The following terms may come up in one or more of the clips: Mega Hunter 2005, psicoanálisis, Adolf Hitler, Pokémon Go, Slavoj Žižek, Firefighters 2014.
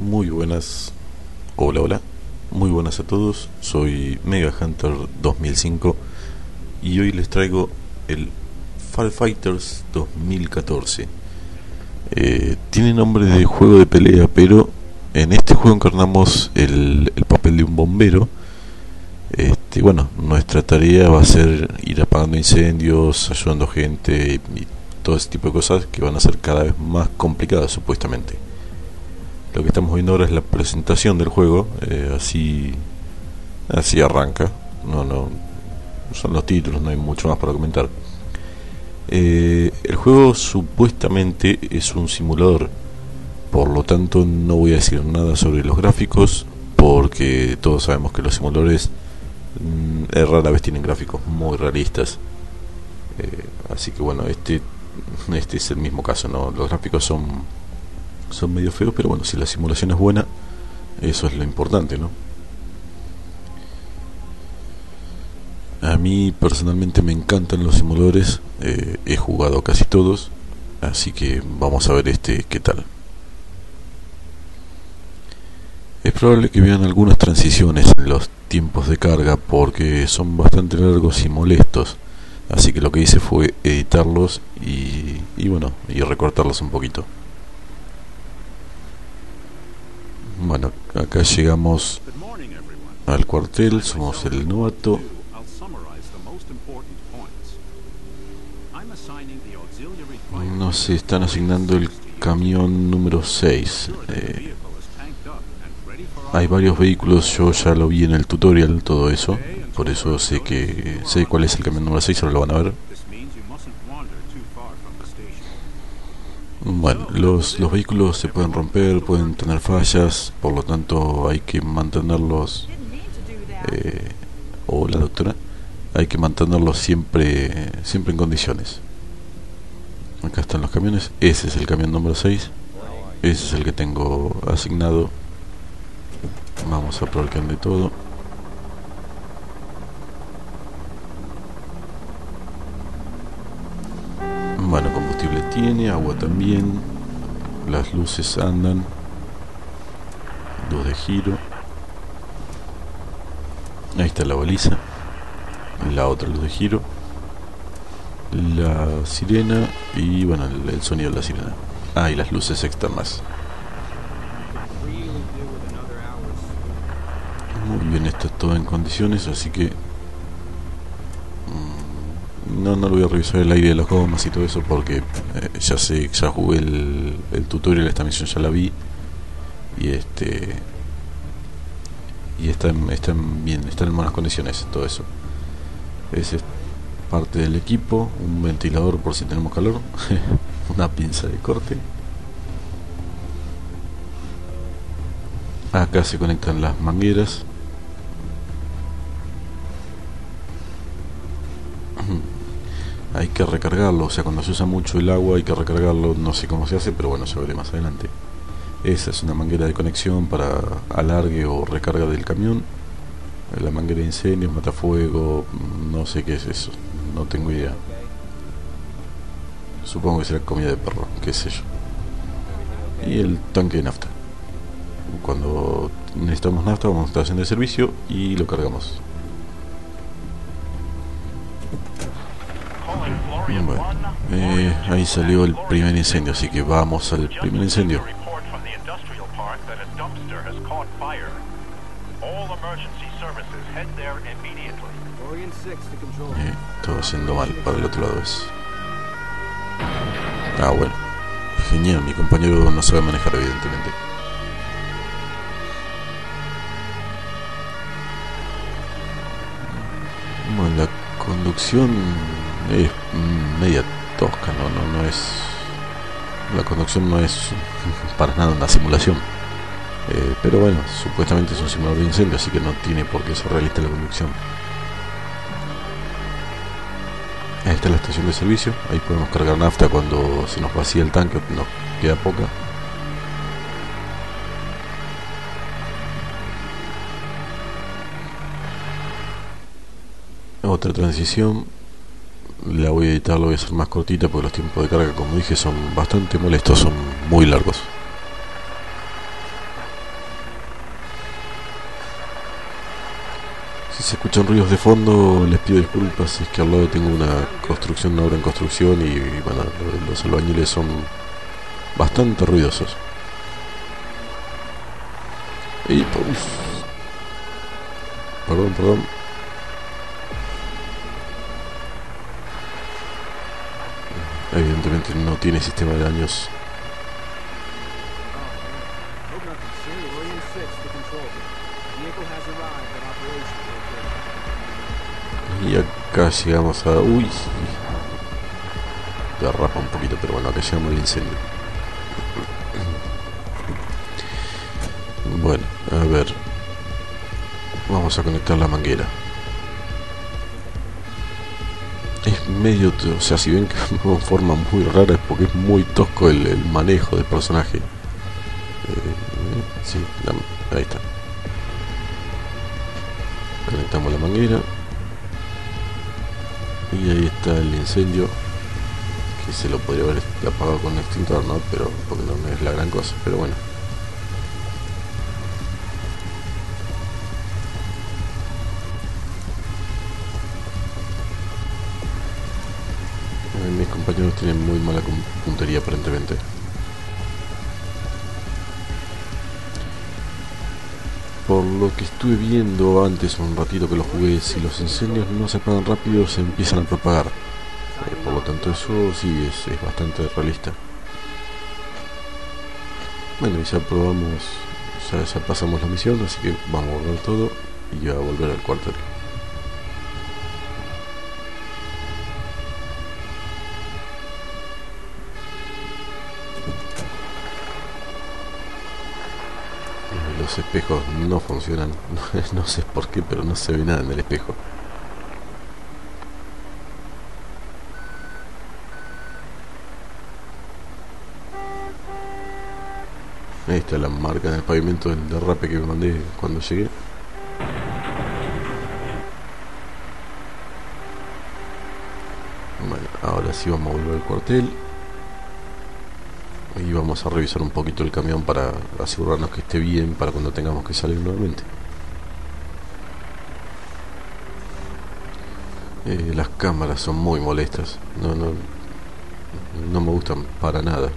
Muy buenas, hola, muy buenas a todos, soy Mega Hunter 2005 y hoy les traigo el Firefighters 2014. Tiene nombre de juego de pelea, pero en este juego encarnamos el papel de un bombero. Bueno, nuestra tarea va a ser ir apagando incendios, ayudando gente y todo ese tipo de cosas que van a ser cada vez más complicadas supuestamente. Lo que estamos viendo ahora es la presentación del juego, así arranca. No son los títulos, no hay mucho más para comentar. El juego supuestamente es un simulador, por lo tanto no voy a decir nada sobre los gráficos, porque todos sabemos que los simuladores rara vez tienen gráficos muy realistas. Así que bueno, este es el mismo caso, ¿no? Los gráficos son medio feos, pero bueno, si la simulación es buena, eso es lo importante, ¿no? A mí personalmente me encantan los simuladores, he jugado casi todos, así que vamos a ver qué tal. Es probable que vean algunas transiciones en los tiempos de carga, porque son bastante largos y molestos, así que lo que hice fue editarlos y recortarlos un poquito. Bueno, acá llegamos al cuartel, somos el novato. Nos están asignando el camión número 6. Hay varios vehículos, yo ya lo vi en el tutorial, todo eso. Por eso sé cuál es el camión número 6, ahora lo van a ver. Bueno, los vehículos se pueden romper, pueden tener fallas, por lo tanto hay que mantenerlos. Hola, doctora. Hay que mantenerlos siempre en condiciones. Acá están los camiones. Ese es el camión número 6. Ese es el que tengo asignado. Vamos a probar que ande todo. Bueno, combustible tiene, agua también, las luces andan, luz de giro, ahí está la baliza, la otra luz de giro, la sirena y bueno, el sonido de la sirena, y las luces externas. Muy bien, esto es todo en condiciones, así que no lo voy a revisar el aire de las gomas y todo eso, porque ya jugué el tutorial, esta misión ya la vi y están en buenas condiciones. Todo eso es parte del equipo, un ventilador por si tenemos calor, una pinza de corte. Acá se conectan las mangueras. Hay que recargarlo, o sea, cuando se usa mucho el agua hay que recargarlo, no sé cómo se hace, pero bueno, se veré más adelante. Esa es una manguera de conexión para alargue o recarga del camión. La manguera de incendios, matafuego, no sé qué es eso, no tengo idea. Supongo que será comida de perro, qué sé yo. Y el tanque de nafta. Cuando necesitamos nafta vamos a la estación de servicio y lo cargamos. Bueno, ahí salió el primer incendio, así que vamos al primer incendio. Todo haciendo mal para el otro lado es. Bueno, genial, mi compañero no sabe manejar evidentemente. Bueno, la conducción es media tosca, no es, la conducción no es para nada una simulación, pero bueno, supuestamente es un simulador de incendio, así que no tiene por qué ser realista la conducción. Ahí está la estación de servicio, ahí podemos cargar nafta cuando se nos vacía el tanque, nos queda poca. Otra transición. La voy a editar, la voy a hacer más cortita porque los tiempos de carga, como dije, son bastante molestos, son muy largos. Si se escuchan ruidos de fondo, les pido disculpas, es que al lado tengo una construcción, una obra en construcción, y bueno, los albañiles son bastante ruidosos. Y pues, perdón. Evidentemente no tiene sistema de daños. Y acá llegamos a... Uy, derrapa un poquito, pero bueno, acá llegamos al incendio. Bueno, a ver, vamos a conectar la manguera. Es medio... O sea, si ven que de forma muy rara es porque es muy tosco el manejo del personaje. Sí, ahí está. Conectamos la manguera. Y ahí está el incendio, que se lo podría haber apagado con un extintor, ¿no? Pero porque no es la gran cosa, pero bueno. Mis compañeros tienen muy mala puntería aparentemente. Por lo que estuve viendo antes, un ratito que lo jugué, si los incendios no se apagan rápido, se empiezan a propagar. Por lo tanto eso sí es bastante realista. Bueno, y ya probamos, ya pasamos la misión, así que vamos a guardar todo y ya a volver al cuartel. Los espejos no funcionan, no sé por qué, pero no se ve nada en el espejo. Ahí está la marca en el pavimento del derrape que me mandé cuando llegué. Bueno, ahora sí vamos a volver al cuartel. Y vamos a revisar un poquito el camión para asegurarnos que esté bien para cuando tengamos que salir nuevamente. Las cámaras son muy molestas, no me gustan para nada.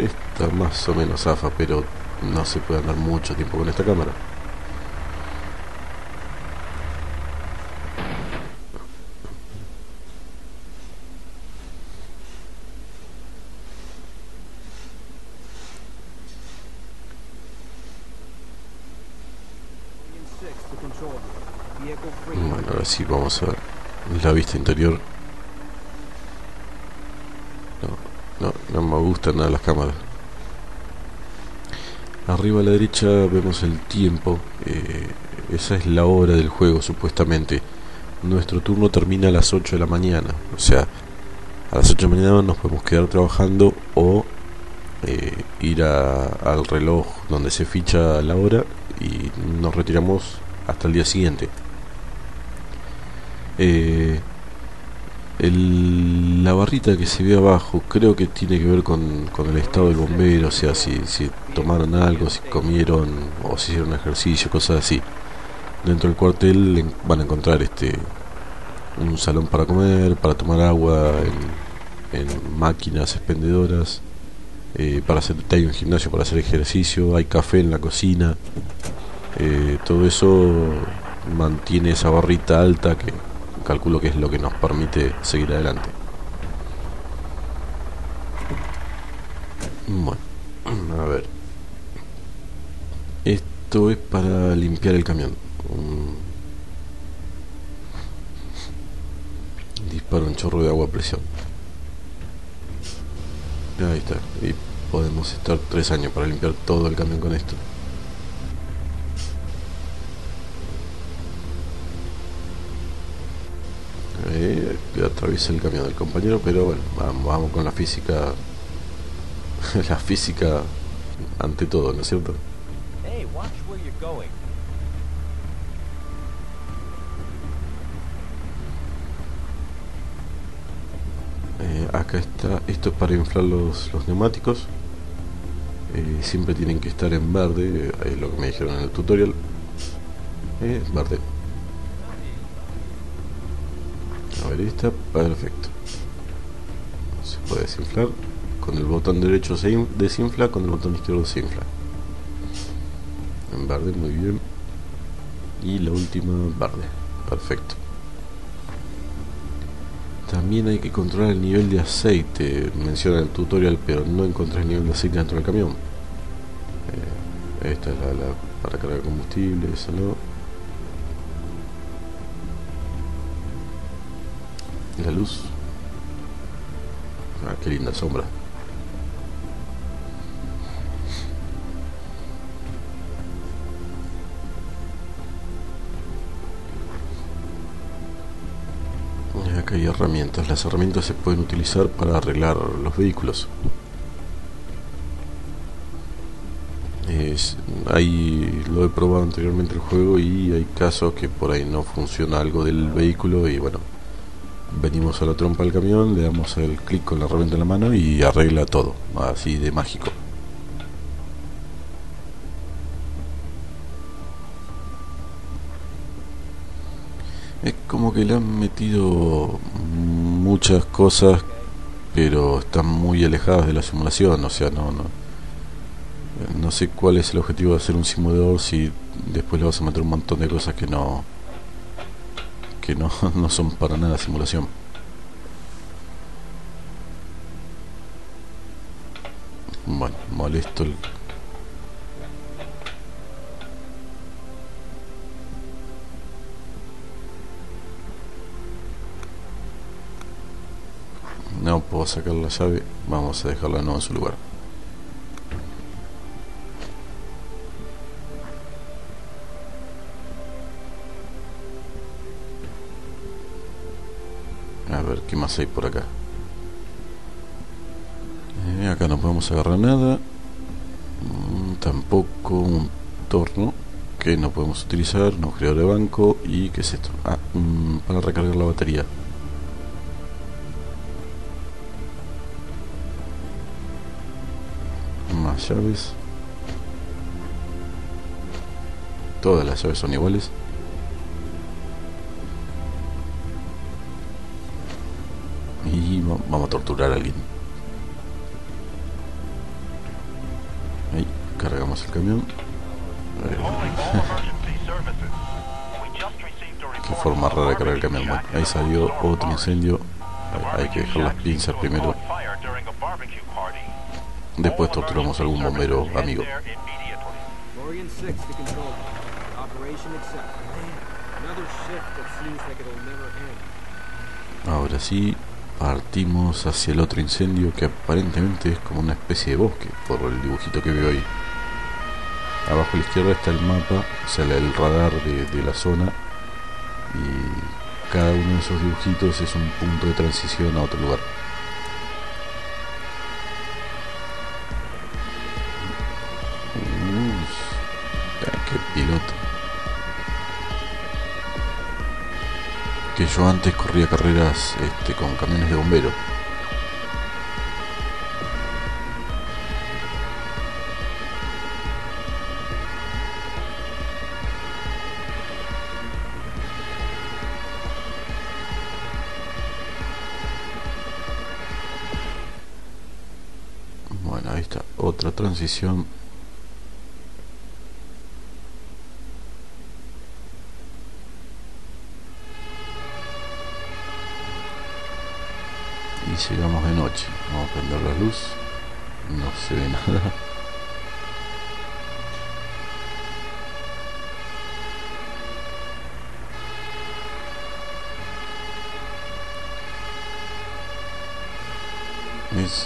Esta más o menos zafa, pero no se puede andar mucho tiempo con esta cámara. Bueno, ahora sí vamos a ver la vista interior. No me gustan nada las cámaras. Arriba a la derecha vemos el tiempo. Esa es la hora del juego, supuestamente. Nuestro turno termina a las 8 de la mañana. O sea, a las 8 de la mañana nos podemos quedar trabajando o ir al reloj donde se ficha la hora y nos retiramos hasta el día siguiente. La barrita que se ve abajo creo que tiene que ver con el estado del bombero, o sea, si tomaron algo, si comieron o si hicieron ejercicio, cosas así. Dentro del cuartel van a encontrar un salón para comer, para tomar agua en máquinas expendedoras, hay un gimnasio para hacer ejercicio, hay café en la cocina. Todo eso mantiene esa barrita alta que calculo que es lo que nos permite seguir adelante. Bueno, a ver, esto es para limpiar el camión. Dispara un chorro de agua a presión. Ahí está, y podemos estar 3 años para limpiar todo el camión con esto. Atraviesa el camión del compañero, pero bueno, vamos con la física. La física ante todo, ¿no es cierto? acá está, esto es para inflar los neumáticos. Siempre tienen que estar en verde, es lo que me dijeron en el tutorial. Verde. A ver, esta, perfecto. Se puede desinflar. Con el botón derecho se desinfla, con el botón izquierdo se infla. En verde, muy bien. Y la última, verde. Perfecto. También hay que controlar el nivel de aceite. Menciona el tutorial, pero no encontré el nivel de aceite dentro del camión. Esta es la para cargar combustible, esa no. La luz. Ah, qué linda sombra. Acá hay herramientas. Las herramientas se pueden utilizar para arreglar los vehículos. Ahí lo he probado anteriormente el juego y hay casos que por ahí no funciona algo del vehículo y bueno, venimos a la trompa del camión, le damos el clic con la herramienta en la mano y arregla todo, así de mágico. Es como que le han metido muchas cosas, pero están muy alejadas de la simulación, o sea, no sé cuál es el objetivo de hacer un simulador si después le vas a meter un montón de cosas que no son para nada simulación. Bueno, molesto el... No puedo sacar la llave, vamos a dejarla de nuevo en su lugar. A ver, ¿qué más hay por acá? Acá no podemos agarrar nada. Tampoco un torno que no podemos utilizar, un creador de banco. ¿Y qué es esto? Ah, para recargar la batería. Más llaves. Todas las llaves son iguales. Y vamos a torturar a alguien. Ahí, cargamos el camión. Qué forma rara de cargar el camión. Bueno, ahí salió otro incendio. Hay que dejar las pinzas primero. Después torturamos a algún bombero amigo. Ahora sí, partimos hacia el otro incendio que aparentemente es como una especie de bosque por el dibujito que veo ahí. Abajo a la izquierda está el mapa, o sea, el radar de la zona, y cada uno de esos dibujitos es un punto de transición a otro lugar. ¡Qué piloto! Que yo antes corría carreras con camiones de bombero. Bueno, ahí está otra transición. Llegamos de noche, vamos a prender la luz, no se ve nada.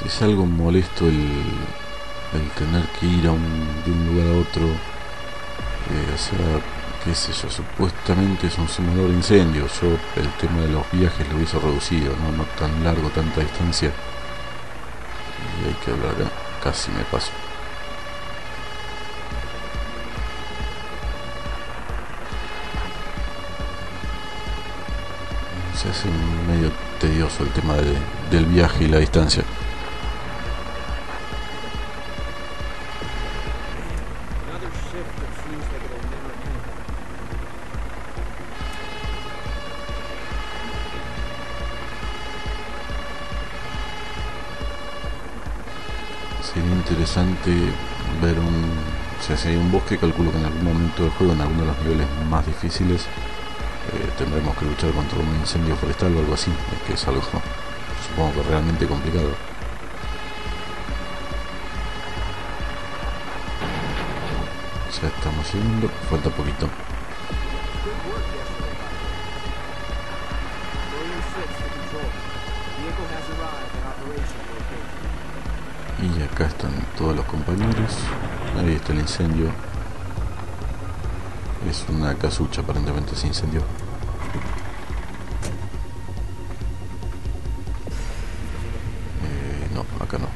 Es algo molesto el tener que ir de un lugar a otro, o sea, qué sé yo, supuestamente es un simulador de incendio. Yo el tema de los viajes lo hubiese reducido, no tan largo, tanta distancia. Y hay que hablar acá, casi me paso. Se hace medio tedioso el tema de del viaje y la distancia. Sería interesante ver si hay un bosque, calculo que en algún momento del juego, en alguno de los niveles más difíciles, tendremos que luchar contra un incendio forestal o algo así, que es algo, supongo, que realmente complicado. Ya estamos yendo, falta poquito. Y acá están todos los compañeros. Ahí está el incendio. Es una casucha, aparentemente se incendió. No, acá no.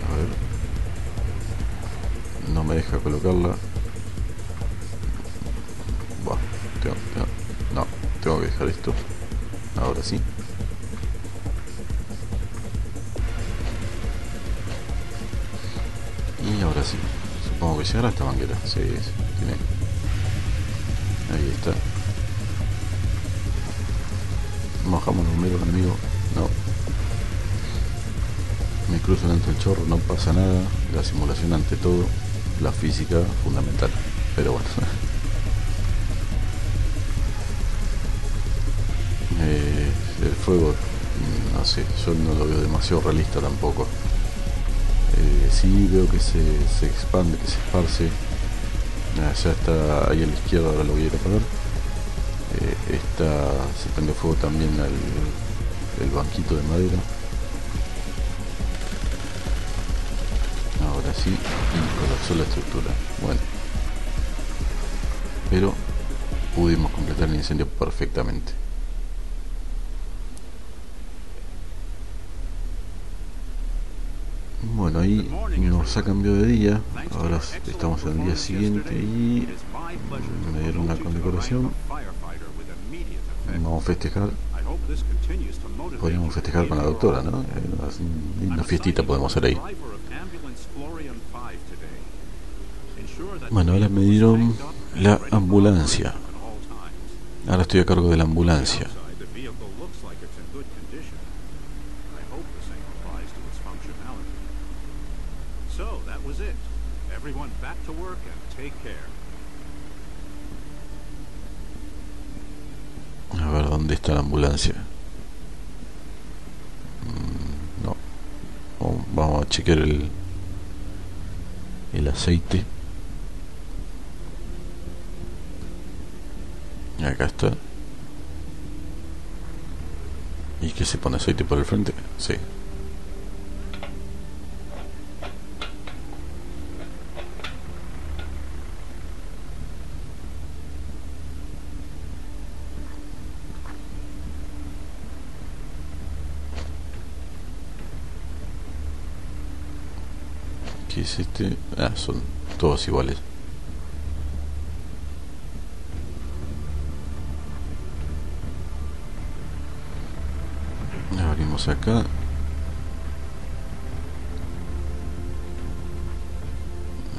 A ver. No me deja colocarla. No, tengo que dejar esto. Ahora sí. Y ahora sí. Supongo que llegará esta manguera. Sí, tiene. Ahí está. Mojamos los números, amigo. No. Me cruzo delante del chorro, no pasa nada. La simulación ante todo. La física fundamental. Pero bueno. El fuego, no sé, yo no lo veo demasiado realista tampoco. Sí veo que se expande, que se esparce. Ya está ahí a la izquierda, ahora lo voy a ir a parar. Se prende fuego también el banquito de madera. Ahora sí, y colapsó la estructura. Bueno, pero pudimos completar el incendio perfectamente. Bueno, ahí nos ha cambiado de día, ahora estamos en el día siguiente y me dieron una condecoración. Vamos a festejar. Podríamos festejar con la doctora, ¿no? Una fiestita podemos hacer ahí. Bueno, ahora me dieron la ambulancia. Ahora estoy a cargo de la ambulancia. A ver, ¿dónde está la ambulancia? No. Vamos a chequear el aceite. Acá está. ¿Y qué se pone aceite por el frente? Sí. ¿Qué es este? Ah, son todos iguales. Abrimos acá.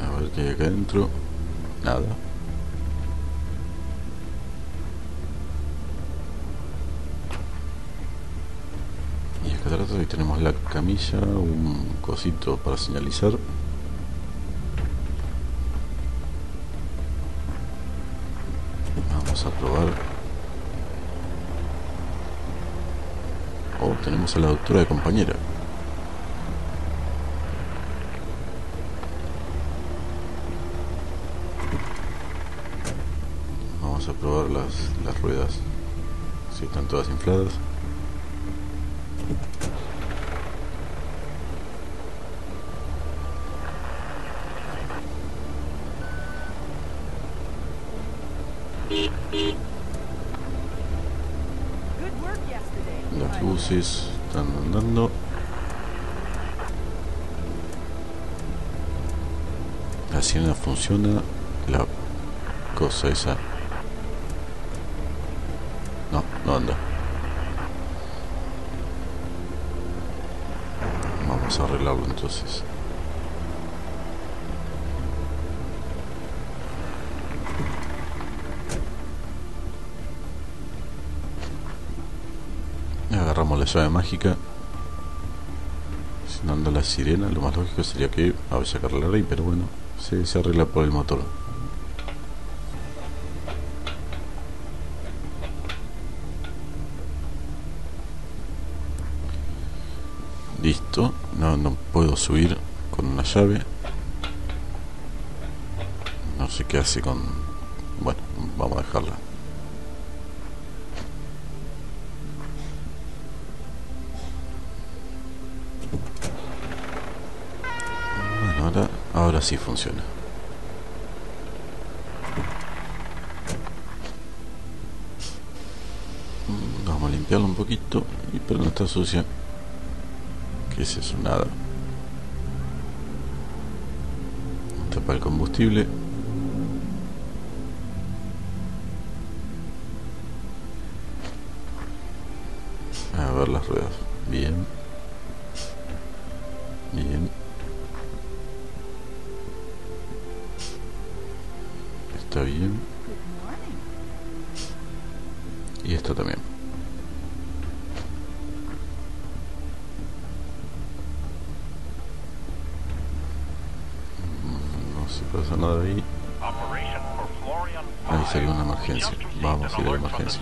A ver qué hay acá adentro. Nada. Y acá atrás hoy tenemos la camilla, un cosito para señalizar. Vamos a probar. Oh, tenemos a la doctora de compañera. Vamos a probar las ruedas, si están todas infladas. Las luces están andando. sirena funciona. La cosa esa. No, no anda. Vamos a arreglarlo entonces. Agarramos la llave mágica. Si no anda la sirena, lo más lógico sería que a veces arreglara ahí, pero bueno, se arregla por el motor. Listo, no puedo subir con una llave. No sé qué hace con... Bueno, vamos a dejarla. Ahora sí funciona. Vamos a limpiarlo un poquito. Y pero no está sucia. ¿Qué es eso? Nada. Tapa el combustible. A ver las ruedas. Bien. Bien. Está bien. Y esto también. No se pasa nada ahí. Ahí salió una emergencia. Vamos a ir a la emergencia.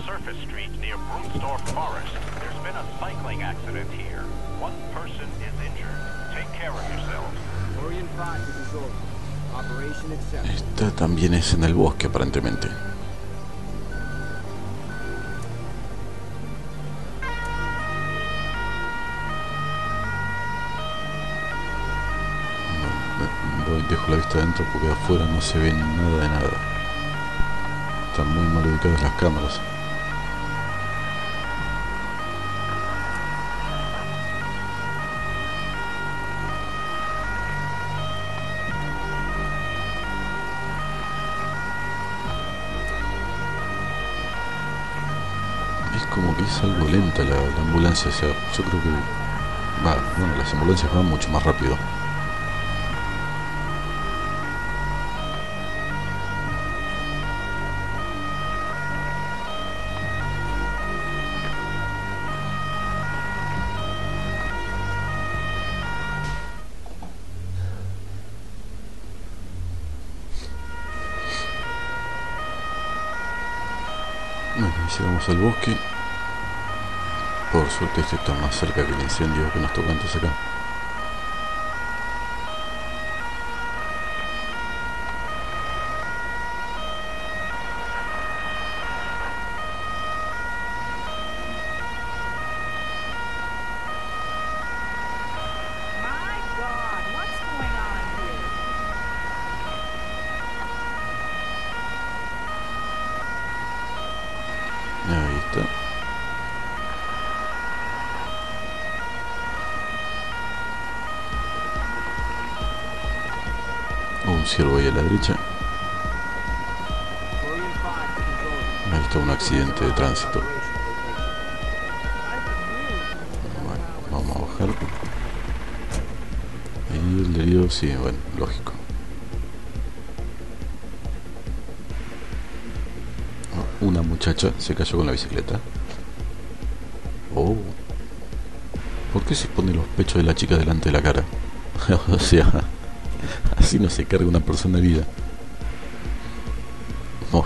Esta también es en el bosque, aparentemente. Dejo la vista adentro porque afuera no se ve nada de nada. Están muy mal ubicadas las cámaras. Como que es algo lenta la ambulancia, o sea, yo creo que va, bueno, las ambulancias van mucho más rápido. Bueno, y llegamos al bosque. Por suerte esto está más cerca que el incendio que nos tocó antes acá. Ahí está. Un ciervo ahí a la derecha. Ahí está un accidente de tránsito. Bueno, vamos a bajar. Y el herido, sí, bueno, lógico. Una muchacha se cayó con la bicicleta. Oh. ¿Por qué se ponen los pechos de la chica delante de la cara? O sea... Así no se carga una persona herida. No.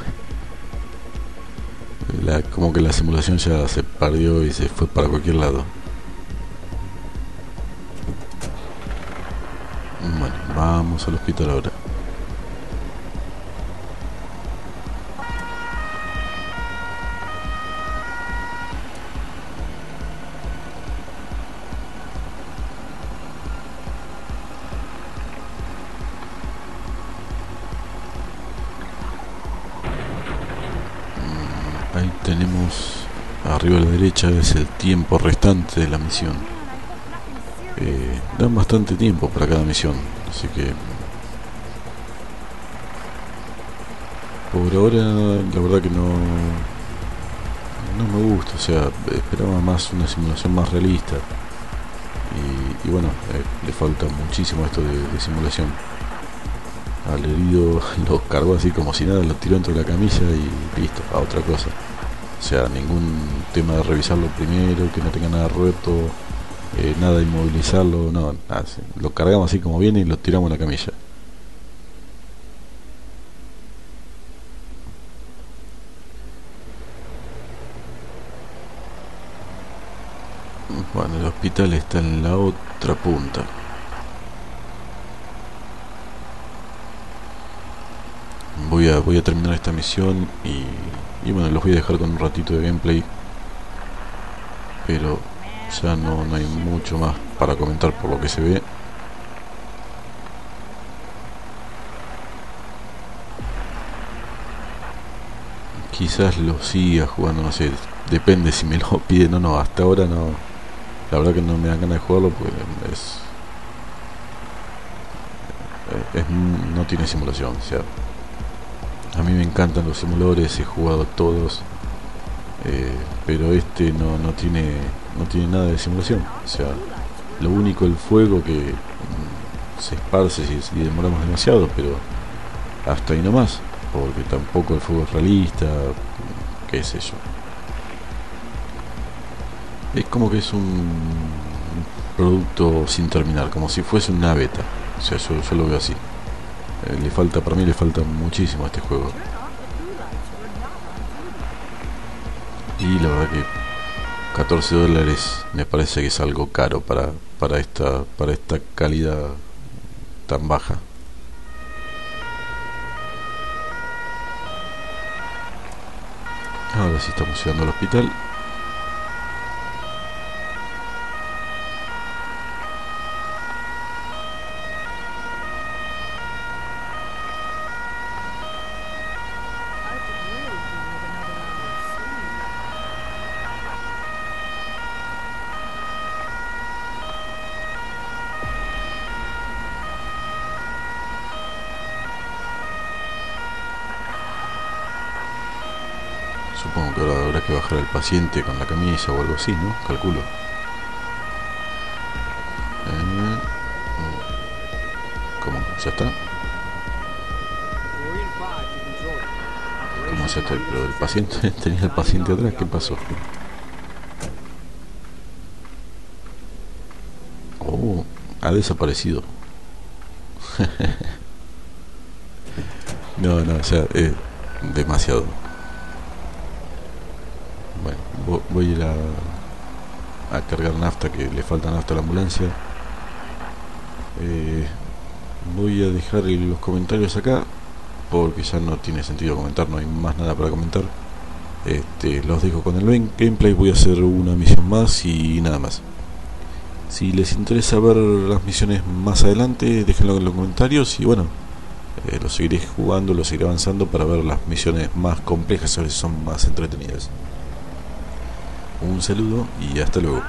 Como que la simulación ya se perdió y se fue para cualquier lado. Bueno, vamos al hospital ahora. Ahí tenemos arriba a la derecha es el tiempo restante de la misión. Dan bastante tiempo para cada misión, así que Por ahora, la verdad que no me gusta, o sea, esperaba más una simulación más realista. Y bueno, le falta muchísimo esto de simulación. Al herido lo cargó así como si nada, lo tiró dentro de la camisa y listo, a otra cosa. O sea, ningún tema de revisarlo primero, que no tenga nada roto, nada de inmovilizarlo, no, nada, lo cargamos así como viene y lo tiramos a la camilla. Bueno, el hospital está en la otra punta. Voy a terminar esta misión y bueno, los voy a dejar con un ratito de gameplay, pero ya no hay mucho más para comentar por lo que se ve. Quizás lo siga jugando, no sé, depende si me lo piden o no. Hasta ahora no, la verdad que no me dan ganas de jugarlo porque no tiene simulación. O sea, a mí me encantan los simuladores, he jugado todos, pero este no tiene nada de simulación. O sea, lo único el fuego que se esparce si demoramos demasiado, pero hasta ahí nomás, porque tampoco el fuego es realista, qué sé yo. Es como que es un producto sin terminar, como si fuese una beta. O sea, yo lo veo así. Para mí le falta muchísimo a este juego. Y la verdad que $14 me parece que es algo caro para esta calidad tan baja. Ahora sí estamos llegando al hospital. Supongo que ahora habrá que bajar al paciente con la camisa o algo así, ¿no? Calculo. ¿Cómo? ¿Ya está? ¿Cómo ya está? Pero el paciente, tenía al paciente atrás, ¿qué pasó? Oh, ha desaparecido. No, o sea, demasiado. Bueno, voy a ir a cargar nafta, que le falta nafta a la ambulancia. Voy a dejar los comentarios acá, porque ya no tiene sentido comentar, no hay más nada para comentar. Los dejo con el gameplay, voy a hacer una misión más y nada más. Si les interesa ver las misiones más adelante, déjenlo en los comentarios y bueno, lo seguiré jugando, lo seguiré avanzando para ver las misiones más complejas, a veces son más entretenidas. Un saludo y hasta luego.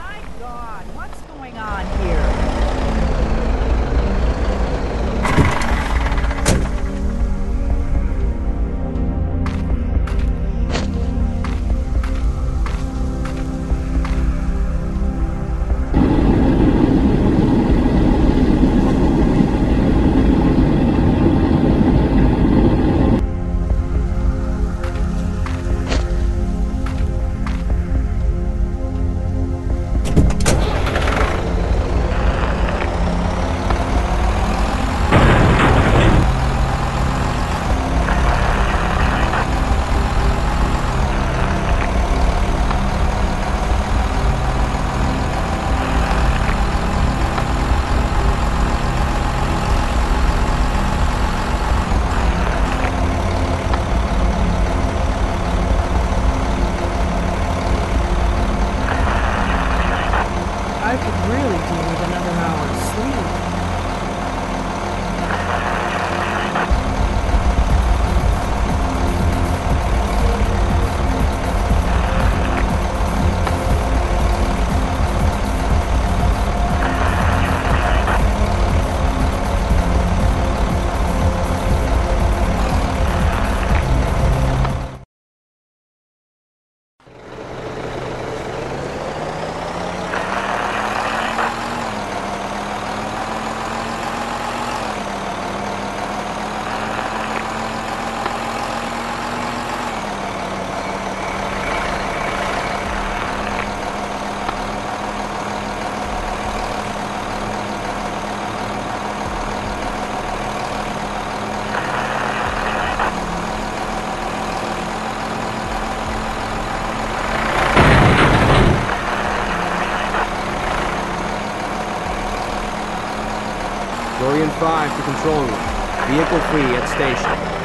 Orion 5 to control room. Vehicle free at station.